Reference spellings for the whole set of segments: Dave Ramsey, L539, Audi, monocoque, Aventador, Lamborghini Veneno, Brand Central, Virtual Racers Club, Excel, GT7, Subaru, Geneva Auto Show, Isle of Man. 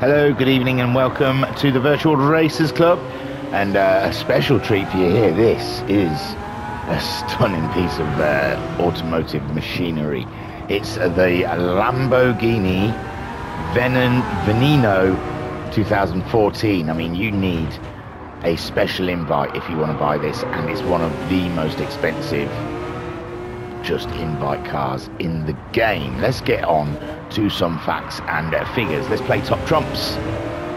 Hello, good evening and welcome to the Virtual Racers Club, and a special treat for you here. This is a stunning piece of automotive machinery. It's the Lamborghini Veneno 2014. I mean, you need a special invite if you want to buy this, and it's one of the most expensive just invite cars in the game. Let's get on to some facts and figures. Let's play top trumps.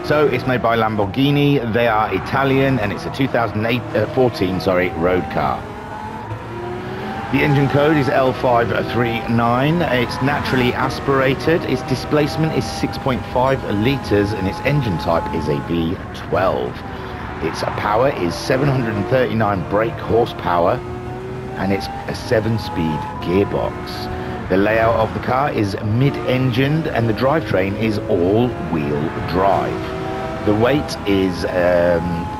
So it's made by Lamborghini. They are Italian, and it's a 2014 road car. The engine code is L539. It's naturally aspirated. Its displacement is 6.5 litres, and its engine type is a V12. Its power is 739 brake horsepower, and it's a 7-speed gearbox. The layout of the car is mid-engined, and the drivetrain is all-wheel drive. The weight is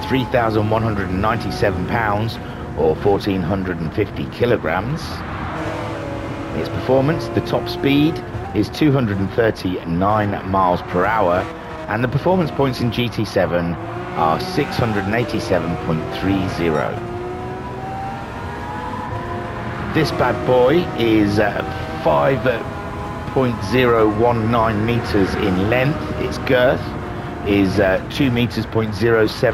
3,197 pounds, or 1,450 kilograms. Its performance, the top speed is 239 miles per hour, and the performance points in GT7 are 687.30. This bad boy is 5.019 meters in length. Its girth is 2.075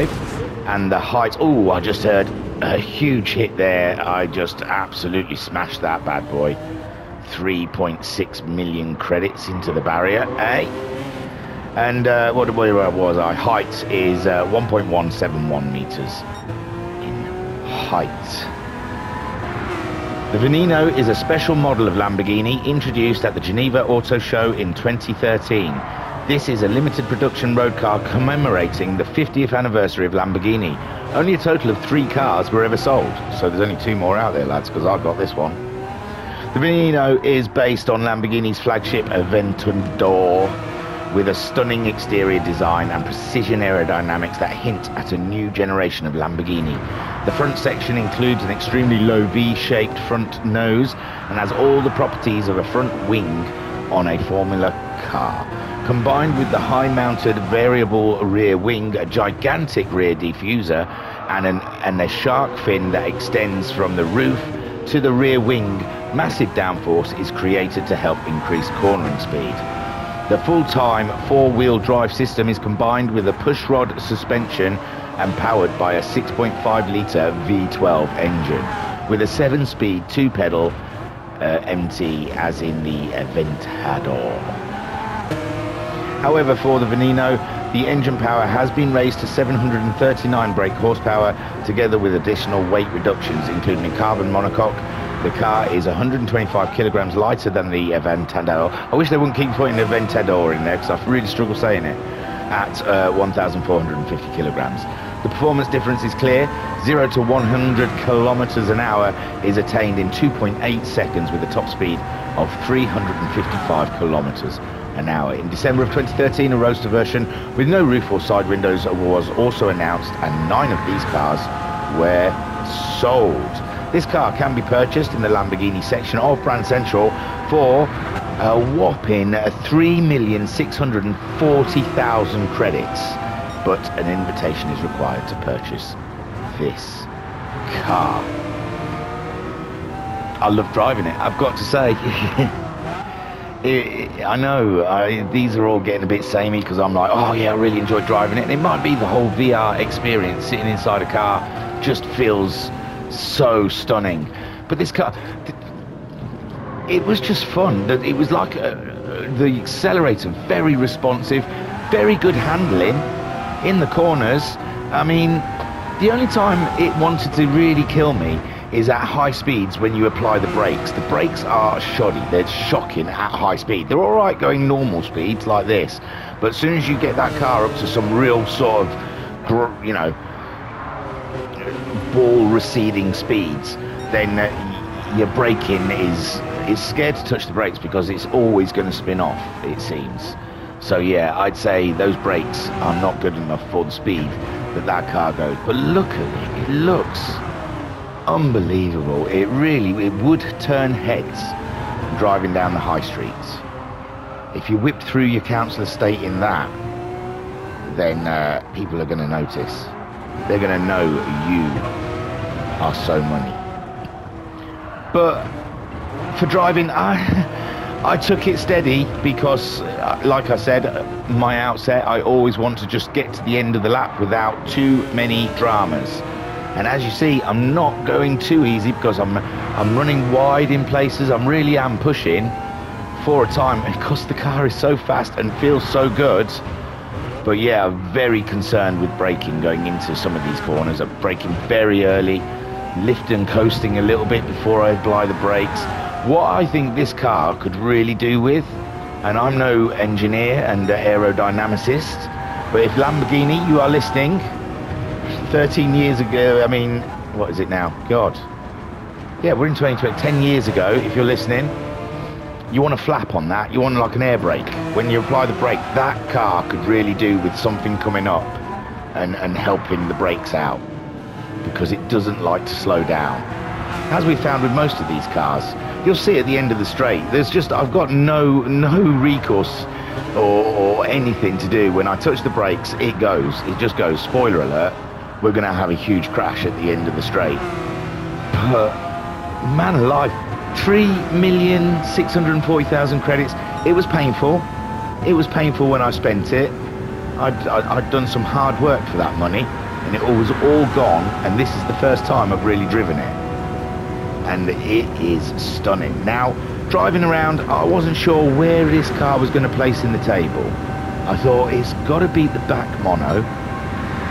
meters, and the height, oh, I just heard a huge hit there. I just absolutely smashed that bad boy. 3.6 million credits into the barrier, eh? And where was I? Height is 1.171 meters in height. The Veneno is a special model of Lamborghini introduced at the Geneva Auto Show in 2013. This is a limited production road car commemorating the 50th anniversary of Lamborghini. Only a total of 3 cars were ever sold, so there's only 2 more out there, lads, because I've got this one. The Veneno is based on Lamborghini's flagship Aventador, with a stunning exterior design and precision aerodynamics that hint at a new generation of Lamborghini. The front section includes an extremely low V-shaped front nose and has all the properties of a front wing on a Formula car. Combined with the high-mounted variable rear wing, a gigantic rear diffuser, and a shark fin that extends from the roof to the rear wing, massive downforce is created to help increase cornering speed. The full-time 4-wheel drive system is combined with a pushrod suspension and powered by a 6.5-litre V12 engine with a 7-speed 2-pedal MT, as in the Aventador. However, for the Veneno, the engine power has been raised to 739 brake horsepower, together with additional weight reductions, including a carbon monocoque. The car is 125 kilograms lighter than the Aventador. I wish they wouldn't keep putting the Aventador in there, because I really struggle saying it, at 1,450 kilograms. The performance difference is clear. 0 to 100 kilometers an hour is attained in 2.8 seconds with a top speed of 355 kilometers an hour. In December of 2013, a roadster version with no roof or side windows was also announced, and 9 of these cars were sold. This car can be purchased in the Lamborghini section of Brand Central for a whopping 3,640,000 credits, but an invitation is required to purchase this car. I love driving it, I've got to say. I know, these are all getting a bit samey, because I'm like, oh yeah, I really enjoy driving it, and it might be the whole VR experience. Sitting inside a car just feels so stunning, but this car, it was just fun. That it was like the accelerator, very responsive, very good handling in the corners. I mean, the only time it wanted to really kill me is at high speeds when you apply the brakes. The brakes are shoddy, they're shocking at high speed. They're all right going normal speeds like this, but as soon as you get that car up to some real sort of, you know, ball receding speeds, then your braking is scared to touch the brakes, because it's always going to spin off, it seems. So yeah, I'd say those brakes are not good enough for the speed that car goes. But look at it, it looks unbelievable. It would turn heads driving down the high streets. If you whip through your council estate in that, then people are going to notice. They're going to know you are so money. But for driving, I took it steady because, like I said, my outset, I always want to just get to the end of the lap without too many dramas. And as you see, I'm not going too easy because I'm running wide in places. I really am pushing for a time because the car is so fast and feels so good. But yeah, I'm very concerned with braking going into some of these corners. I'm braking very early, lifting and coasting a little bit before I apply the brakes. What I think this car could really do with, and I'm no engineer and aerodynamicist, but if Lamborghini, you are listening, 13 years ago, I mean, what is it now? God. Yeah, we're in 2020, 10 years ago, if you're listening, you want to flap on that, you want like an air brake. When you apply the brake, that car could really do with something coming up and helping the brakes out, because it doesn't like to slow down. As we found with most of these cars, you'll see at the end of the straight, there's just, I've got no recourse or anything to do. When I touch the brakes, it goes, it just goes. Spoiler alert, we're gonna have a huge crash at the end of the straight. But man alive, 3,640,000 credits. It was painful. It was painful when I spent it. I'd done some hard work for that money, and it was all gone, and this is the first time I've really driven it. And it is stunning. Now, driving around, I wasn't sure where this car was going to place in the table. I thought, it's got to beat the back mono,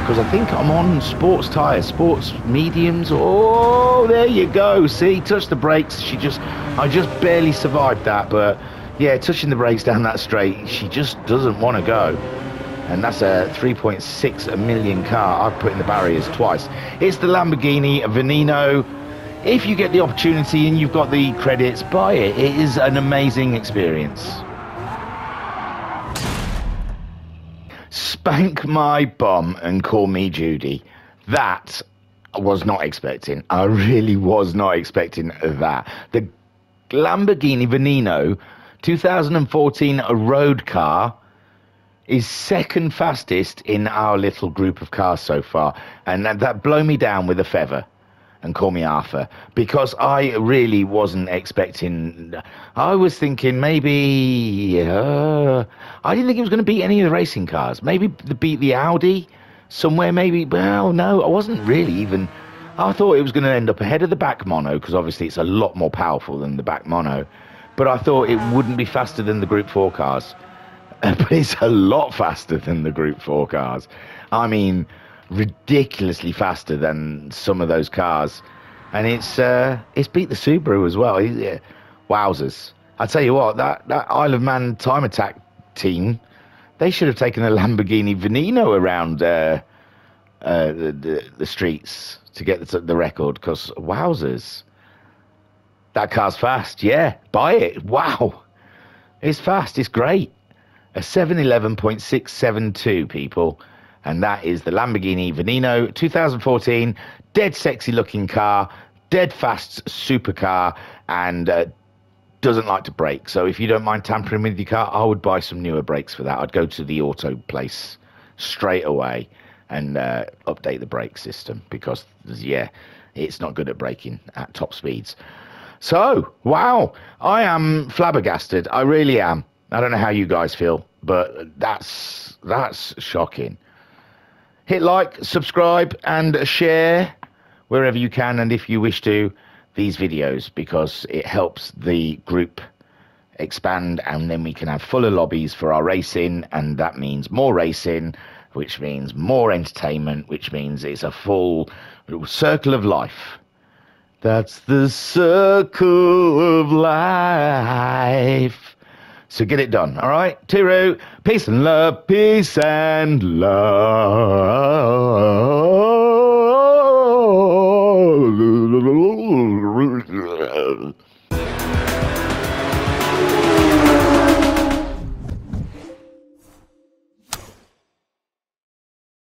because I think I'm on sports tyres, sports mediums. Oh, there you go. See, touch the brakes. I just barely survived that. But yeah, touching the brakes down that straight, she just doesn't want to go. And that's a 3.6 million car I've put in the barriers twice. It's the Lamborghini Veneno. If you get the opportunity and you've got the credits, buy it. It is an amazing experience. Spank my bum and call me Judy. That I was not expecting. I really was not expecting that. The Lamborghini Veneno 2014 road car is second fastest in our little group of cars so far. And that blew me down with a feather. And call me Arthur, because I really wasn't expecting. I was thinking maybe I didn't think it was going to beat any of the racing cars. Maybe beat the Audi somewhere. Maybe, well, no, I wasn't really even. I thought it was going to end up ahead of the back mono, because obviously it's a lot more powerful than the back mono. But I thought it wouldn't be faster than the Group 4 cars. But it's a lot faster than the Group 4 cars. I mean, ridiculously faster than some of those cars, and it's beat the Subaru as well. Wowzers! I tell you what, that Isle of Man time attack team, they should have taken a Lamborghini Veneno around the streets to get the record, because wowzers, that car's fast. Yeah, buy it. Wow, it's fast. It's great. A 711.672, people. And that is the Lamborghini Veneno 2014, dead sexy looking car, dead fast supercar, and doesn't like to brake. So if you don't mind tampering with your car, I would buy some newer brakes for that. I'd go to the auto place straight away and update the brake system, because, yeah, it's not good at braking at top speeds. So, wow, I am flabbergasted. I really am. I don't know how you guys feel, but that's shocking. Hit like, subscribe and share wherever you can, and if you wish to, these videos, because it helps the group expand, and then we can have fuller lobbies for our racing, and that means more racing, which means more entertainment, which means it's a full circle of life. That's the circle of life. So get it done, all right? Tiru, peace and love, peace and love.